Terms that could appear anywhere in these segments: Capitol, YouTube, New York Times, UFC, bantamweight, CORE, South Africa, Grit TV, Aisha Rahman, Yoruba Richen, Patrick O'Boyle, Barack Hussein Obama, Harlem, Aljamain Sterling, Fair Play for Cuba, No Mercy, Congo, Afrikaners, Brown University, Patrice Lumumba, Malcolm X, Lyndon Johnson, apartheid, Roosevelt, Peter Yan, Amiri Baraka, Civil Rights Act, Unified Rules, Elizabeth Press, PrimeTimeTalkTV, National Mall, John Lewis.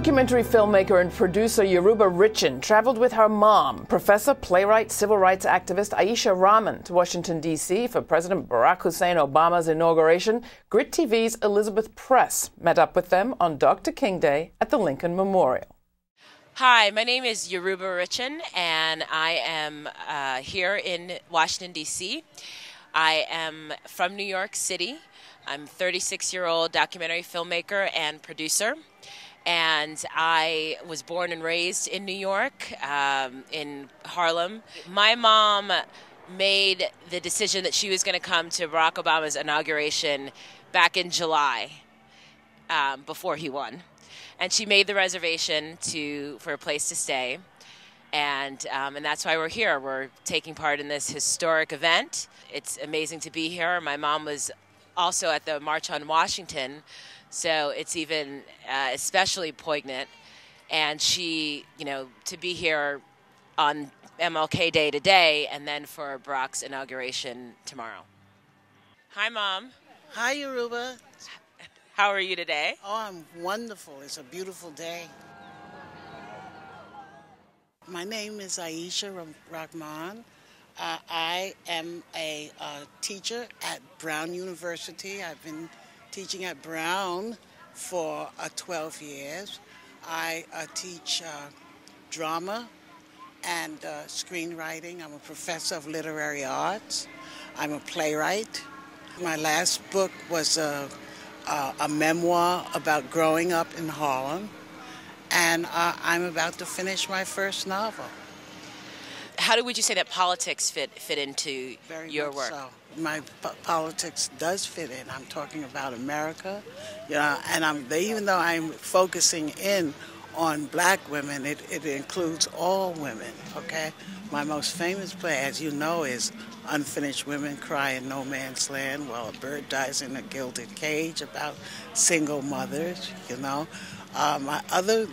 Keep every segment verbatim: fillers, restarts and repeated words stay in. Documentary filmmaker and producer Yoruba Richen traveled with her mom, professor, playwright, civil rights activist Aisha Rahman, to Washington, D C for President Barack Hussein Obama's inauguration. Grit T V's Elizabeth Press met up with them on Doctor King Day at the Lincoln Memorial. Hi, my name is Yoruba Richen, and I am uh, here in Washington, D C I am from New York City. I'm a thirty-six-year-old documentary filmmaker and producer. And I was born and raised in New York, um, in Harlem. My mom made the decision that she was going to come to Barack Obama's inauguration back in July, um, before he won. And she made the reservation to for a place to stay. And, um, and that's why we're here. We're taking part in this historic event. It's amazing to be here. My mom was also at the March on Washington, so it's even uh, especially poignant. And she, you know, to be here on M L K Day today and then for Barack's inauguration tomorrow. Hi, Mom. Hi, Yoruba. How are you today? Oh, I'm wonderful. It's a beautiful day. My name is Aisha Rahman. Uh, I am a uh, teacher at Brown University. I've been teaching at Brown for uh, twelve years. I uh, teach uh, drama and uh, screenwriting. I'm a professor of literary arts. I'm a playwright. My last book was a, a, a memoir about growing up in Harlem, and uh, I'm about to finish my first novel. How would you say that politics fit, fit into Very your much work? So. My po politics does fit in. I'm talking about America, you know, and I'm, they, even though I'm focusing in on black women, it, it includes all women, okay? My most famous play, as you know, is Unfinished Women Cry in No Man's Land While a Bird Dies in a Gilded Cage, about single mothers, you know. Uh, my other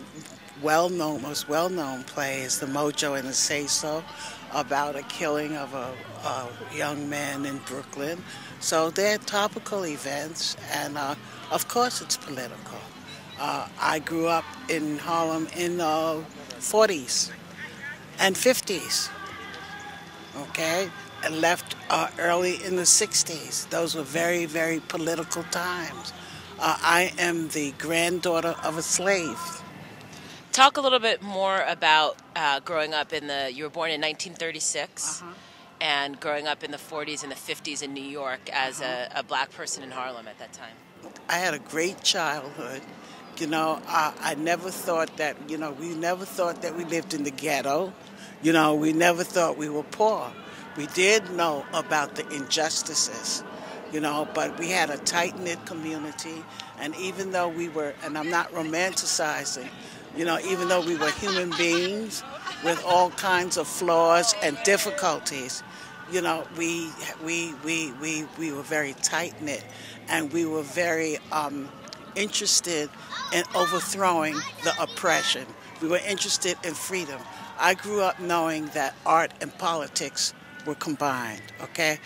well-known, most well-known play is The Mojo and the Say-So, about a killing of a, a young man in Brooklyn. So they're topical events, and uh, of course it's political. Uh, I grew up in Harlem in the uh, forties and fifties, okay? And left uh, early in the sixties. Those were very, very political times. Uh, I am the granddaughter of a slave. Talk a little bit more about uh, growing up in the, you were born in nineteen thirty-six, uh-huh. and growing up in the forties and the fifties in New York as uh-huh. a, a black person in Harlem at that time. I had a great childhood. You know, I, I never thought that, you know, we never thought that we lived in the ghetto. You know, we never thought we were poor. We did know about the injustices, you know, but we had a tight-knit community. And even though we were, and I'm not romanticizing, you know, even though we were human beings with all kinds of flaws and difficulties, you know, we we we we we were very tight knit, and we were very um, interested in overthrowing the oppression. We were interested in freedom. I grew up knowing that art and politics were combined. Okay.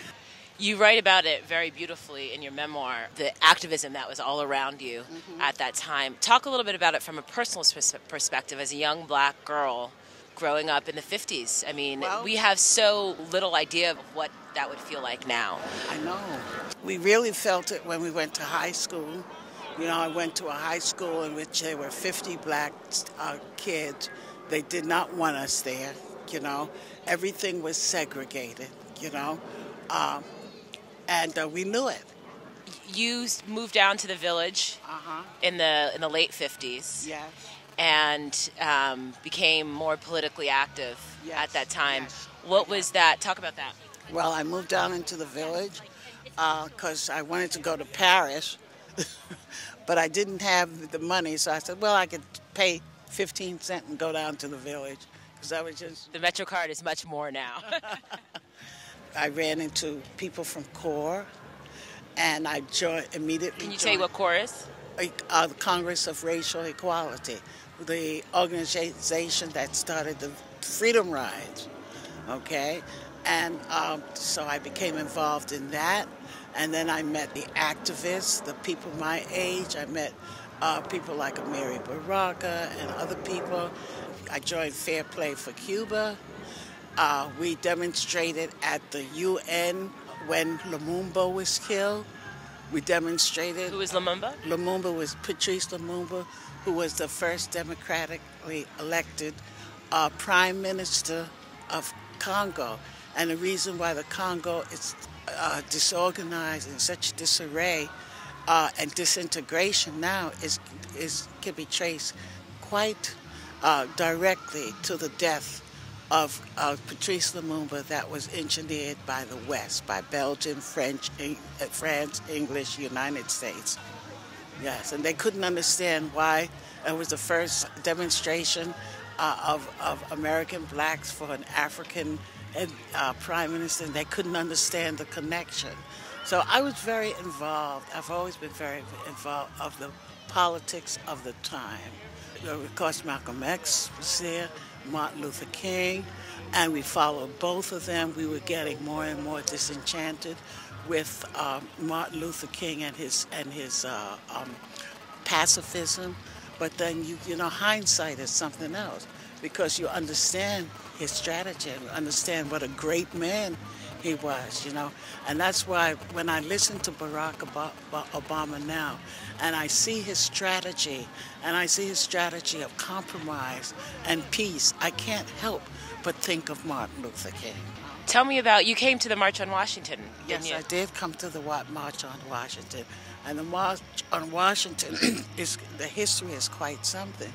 You write about it very beautifully in your memoir, the activism that was all around you mm-hmm. at that time. Talk a little bit about it from a personal perspective as a young black girl growing up in the fifties. I mean, well, we have so little idea of what that would feel like now. I know. We really felt it when we went to high school. You know, I went to a high school in which there were fifty black uh, kids. They did not want us there, you know. Everything was segregated, you know. Um, And uh, we knew it. You moved down to the village uh-huh. in the in the late fifties, yes. and um, became more politically active yes. at that time. Yes. What was that? Talk about that. Well, I moved down into the village because uh, I wanted to go to Paris, but I didn't have the money, so I said, well, I could pay fifteen cents and go down to the village, because I was just... The MetroCard is much more now. I ran into people from CORE, and I joined immediately. Can you joined, say what CORE is? Uh, the Congress of Racial Equality, the organization that started the Freedom Rides. Okay, and um, so I became involved in that, and then I met the activists, the people my age. I met uh, people like Amiri Baraka and other people. I joined Fair Play for Cuba. Uh, we demonstrated at the U N when Lumumba was killed. We demonstrated. Who was Lumumba? Lumumba was Patrice Lumumba, who was the first democratically elected uh, prime minister of Congo. And the reason why the Congo is uh, disorganized in such disarray uh, and disintegration now is, is can be traced quite uh, directly to the death of uh, Patrice Lumumba that was engineered by the West, by Belgium, French, Eng France, English, United States. Yes, and they couldn't understand why it was the first demonstration uh, of, of American blacks for an African uh, prime minister, and they couldn't understand the connection. So I was very involved. I've always been very involved of the politics of the time. Of course, Malcolm X was there, Martin Luther King, and we followed both of them. We were getting more and more disenchanted with uh, Martin Luther King and his and his uh, um, pacifism. But then, you you know, hindsight is something else, because you understand his strategy and you understand what a great man he was, you know. And that's why when I listen to Barack Obama now, and I see his strategy, and I see his strategy of compromise and peace, I can't help but think of Martin Luther King. Tell me about, you came to the March on Washington, didn't you? Yes, I did come to the March on Washington. And the March on Washington, is, the history is quite something,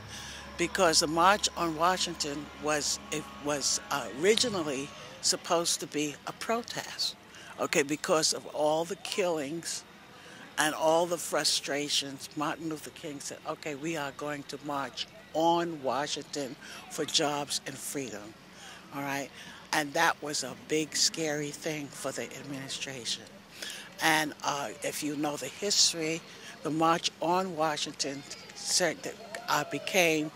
because the March on Washington was, it was originally supposed to be a protest, okay, because of all the killings and all the frustrations. Martin Luther King said, okay, we are going to march on Washington for jobs and freedom, all right? And that was a big, scary thing for the administration. And uh, if you know the history, the March on Washington said that, uh, became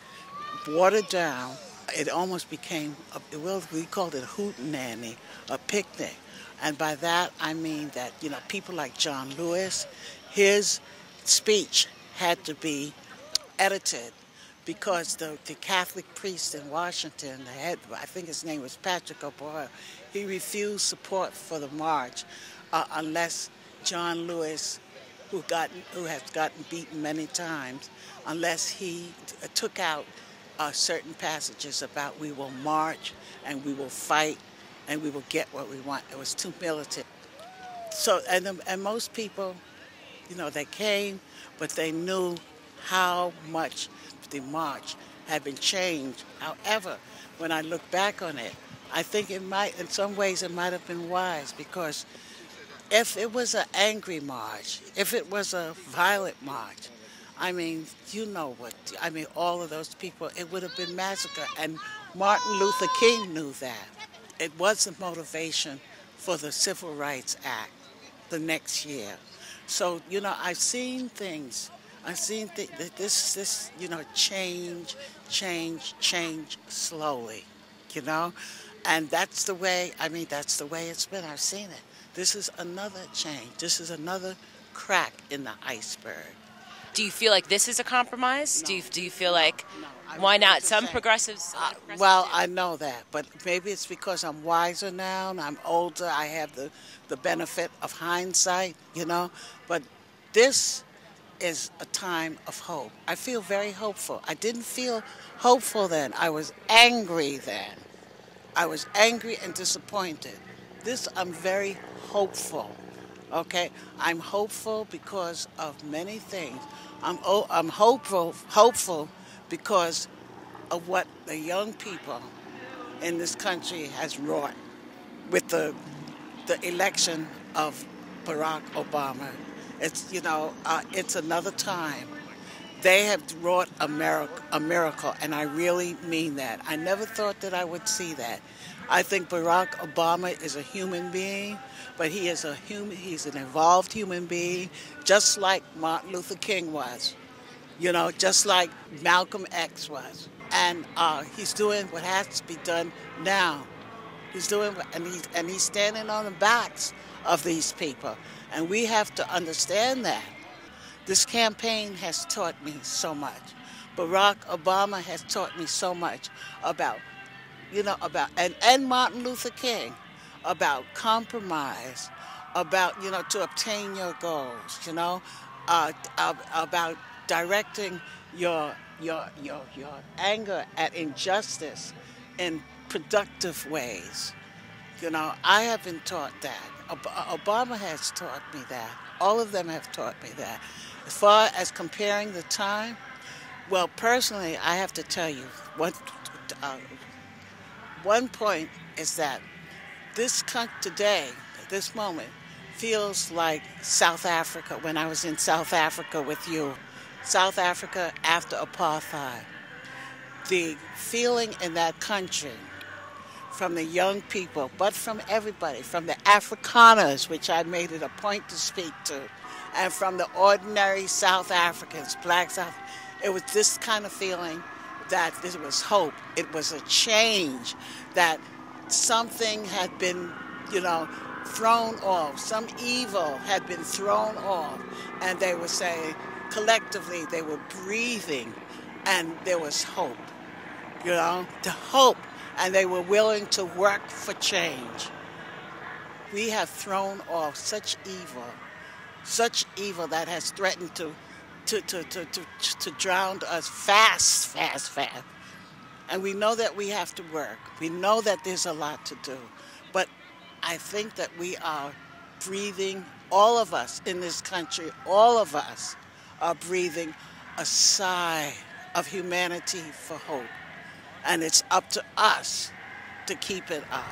watered down. It almost became, a, well, we called it a hootenanny, a picnic. And by that, I mean that, you know, people like John Lewis, his speech had to be edited because the, the Catholic priest in Washington, the head, I think his name was Patrick O'Boyle, he refused support for the march uh, unless John Lewis, who, gotten, who has gotten beaten many times, unless he took out Uh, certain passages about we will march and we will fight and we will get what we want. It was too militant. So, and, and most people, you know, they came, but they knew how much the march had been changed. However, when I look back on it, I think it might, in some ways, it might have been wise, because if it was an angry march, if it was a violent march, I mean, you know what, I mean, all of those people, it would have been massacre, and Martin Luther King knew that. It was the motivation for the Civil Rights Act the next year. So, you know, I've seen things, I've seen th that this, this, you know, change, change, change slowly, you know? And that's the way, I mean, that's the way it's been. I've seen it. This is another change. This is another crack in the iceberg. Do you feel like this is a compromise? No. Do you, do you feel like, no, no. why not? Some progressives, uh, progressives... Well, do. I know that, but maybe it's because I'm wiser now and I'm older. I have the, the benefit of hindsight, you know? But this is a time of hope. I feel very hopeful. I didn't feel hopeful then. I was angry then. I was angry and disappointed. This, I'm very hopeful. Okay, I'm hopeful because of many things. I'm oh, I'm hopeful, hopeful because of what the young people in this country has wrought with the the election of Barack Obama. It's, you know, uh, it's another time. They have wrought a miracle, a miracle, and I really mean that. I never thought that I would see that. I think Barack Obama is a human being, but he is a human, he's an evolved human being, just like Martin Luther King was, you know, just like Malcolm X was. And uh, he's doing what has to be done now. He's doing, and he's, and he's standing on the backs of these people. And we have to understand that. This campaign has taught me so much. Barack Obama has taught me so much about, you know, about, and, and Martin Luther King, about compromise, about, you know, to obtain your goals, you know, uh, about directing your, your, your, your anger at injustice in productive ways. You know, I have been taught that. Obama has taught me that. All of them have taught me that. As far as comparing the time, well, personally, I have to tell you, one, uh, one point is that this country today, this moment, feels like South Africa, when I was in South Africa with you. South Africa after apartheid. The feeling in that country, from the young people, but from everybody, from the Afrikaners, which I made it a point to speak to, and from the ordinary South Africans, black South, it was this kind of feeling that there was hope. It was a change, that something had been, you know, thrown off, some evil had been thrown off, and they were saying, collectively, they were breathing, and there was hope, you know, the hope. And they were willing to work for change. We have thrown off such evil, such evil that has threatened to, to, to, to, to, to drown us fast, fast, fast. And we know that we have to work. We know that there's a lot to do. But I think that we are breathing, all of us in this country, all of us are breathing a sigh of humanity for hope. And it's up to us to keep it up.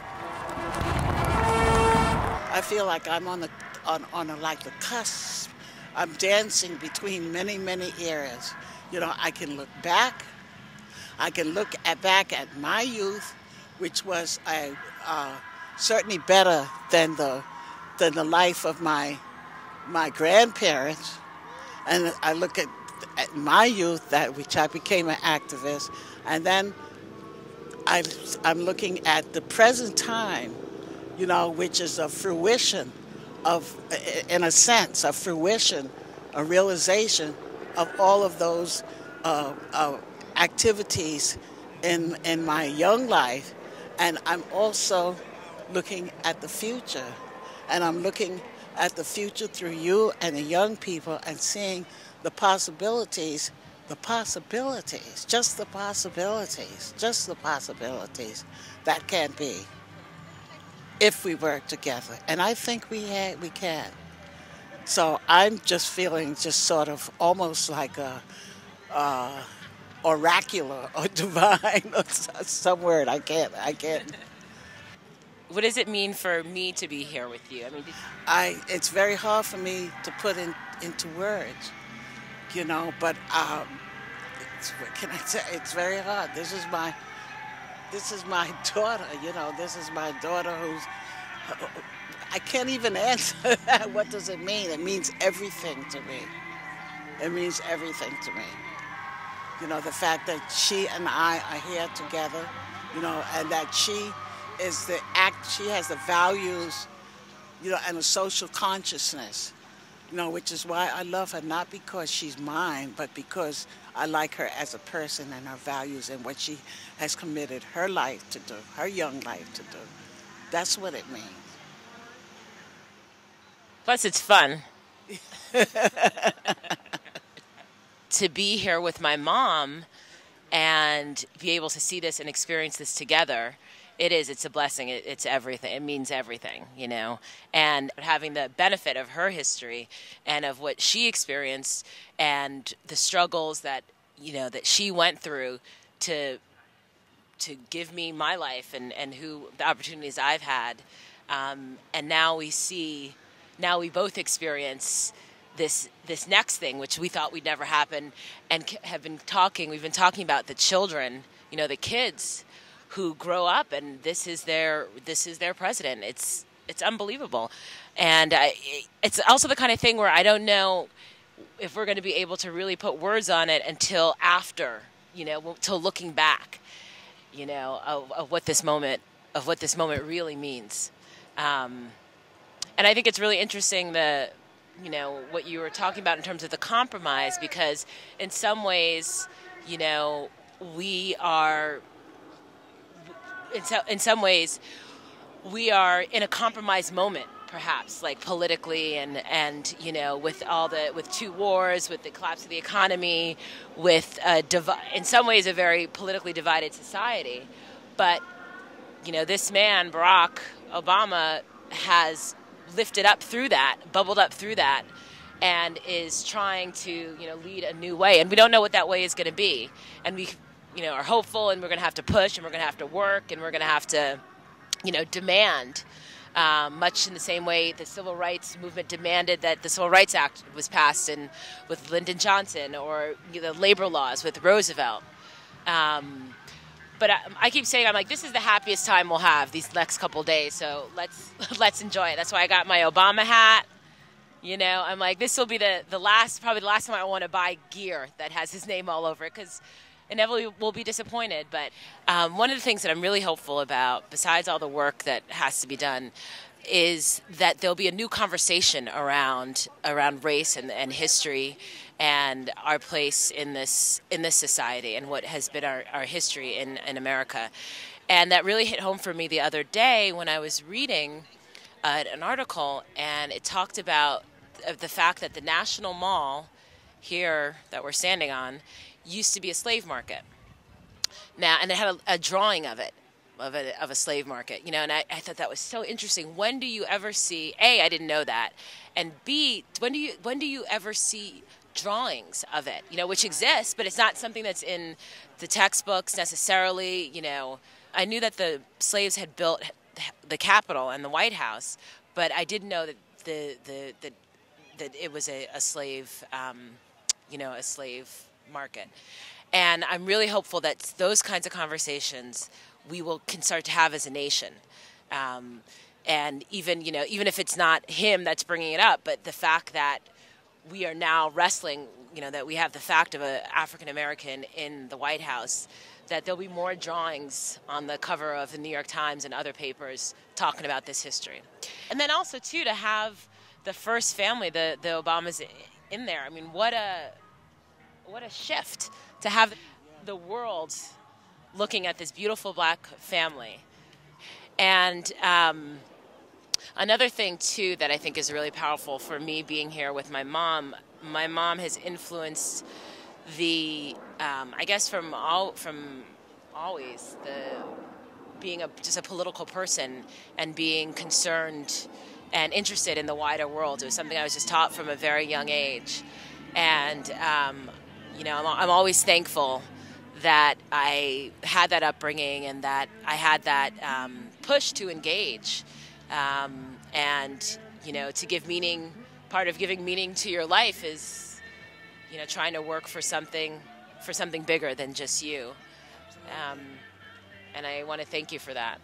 I feel like I'm on the on, on a, like the cusp. I'm dancing between many, many eras. You know, I can look back. I can look at, back at my youth, which was a, uh, certainly better than the than the life of my my grandparents. And I look at, at my youth, that which I became an activist, and then. I, I'm looking at the present time, you know, which is a fruition of, in a sense, a fruition, a realization of all of those uh, uh, activities in, in my young life. And I'm also looking at the future. And I'm looking at the future through you and the young people and seeing the possibilities. The possibilities, just the possibilities, just the possibilities that can be if we work together. And I think we had, we can. So I'm just feeling just sort of almost like a uh, oracular or divine or some word. I can't, I can't. What does it mean for me to be here with you? I mean, did you... I, it's very hard for me to put in, into words. You know, but um, it's, what can I say? It's very hard. This is my, this is my daughter. You know, this is my daughter who's. I can't even answer that. What does it mean? It means everything to me. It means everything to me. You know, the fact that she and I are here together. You know, and that she is the act. She has the values. You know, and a social consciousness. You know, which is why I love her, not because she's mine, but because I like her as a person and her values and what she has committed her life to do, her young life to do. That's what it means. Plus, it's fun. To be here with my mom and be able to see this and experience this together. It is. It's a blessing. It, it's everything. It means everything, you know. And having the benefit of her history and of what she experienced and the struggles that, you know, that she went through to to give me my life and, and who the opportunities I've had. Um, and now we see, now we both experience this this next thing, which we thought would never happen, and have been talking. We've been talking about the children, you know, the kids who grow up, and this is their this is their president. It's it's unbelievable, and I, it's also the kind of thing where I don't know if we're going to be able to really put words on it until after, you know, till looking back, you know, of, of what this moment of what this moment really means. Um, and I think it's really interesting the you know, what you were talking about in terms of the compromise, because in some ways, you know, we are, in, so, in some ways, we are in a compromised moment, perhaps, like politically, and, and you know, with all the, with two wars, with the collapse of the economy, with, a divi in some ways, a very politically divided society. But, you know, this man, Barack Obama, has lifted up through that, bubbled up through that, and is trying to, you know, lead a new way. And we don't know what that way is going to be. And we, you know, are hopeful, and we're going to have to push, and we're going to have to work, and we're going to have to, you know, demand, um, much in the same way the Civil Rights Movement demanded that the Civil Rights Act was passed in, with Lyndon Johnson, or you know, the labor laws with Roosevelt. Um, But I, I keep saying, I'm like, this is the happiest time we'll have these next couple days, so let's let's enjoy it. That's why I got my Obama hat. You know, I'm like, this will be the, the last, probably the last time I want to buy gear that has his name all over it, because inevitably we'll be disappointed. But um, one of the things that I'm really hopeful about, besides all the work that has to be done, is that there'll be a new conversation around around race and, and history, and our place in this in this society, and what has been our, our history in, in America. And that really hit home for me the other day when I was reading uh, an article, and it talked about the fact that the National Mall here that we're standing on used to be a slave market. Now, and they had a, a drawing of it, of a, of a slave market, you know, and I, I thought that was so interesting. When do you ever see, A, I didn't know that, and B, when do you, when do you ever see drawings of it, you know, which exists, but it's not something that's in the textbooks necessarily, you know. I knew that the slaves had built the Capitol and the White House, but I didn't know that the the, the that it was a, a slave, um, you know, a slave market. And I'm really hopeful that those kinds of conversations we will can start to have as a nation. Um, and even, you know, even if it's not him that's bringing it up, but the fact that we are now wrestling, you know, that we have the fact of an African-American in the White House, that there'll be more drawings on the cover of the New York Times and other papers talking about this history. And then also, too, to have the first family, the, the Obamas, in there. I mean, what a, what a shift to have the world looking at this beautiful black family. And um, another thing, too, that I think is really powerful for me being here with my mom, my mom has influenced the, um, I guess from all, from always, the being a, just a political person and being concerned and interested in the wider world. It was something I was just taught from a very young age. And, um, you know, I'm, I'm always thankful that I had that upbringing and that I had that um, push to engage. Um, and, you know, to give meaning, part of giving meaning to your life is, you know, trying to work for something, for something bigger than just you. Um, and I want to thank you for that.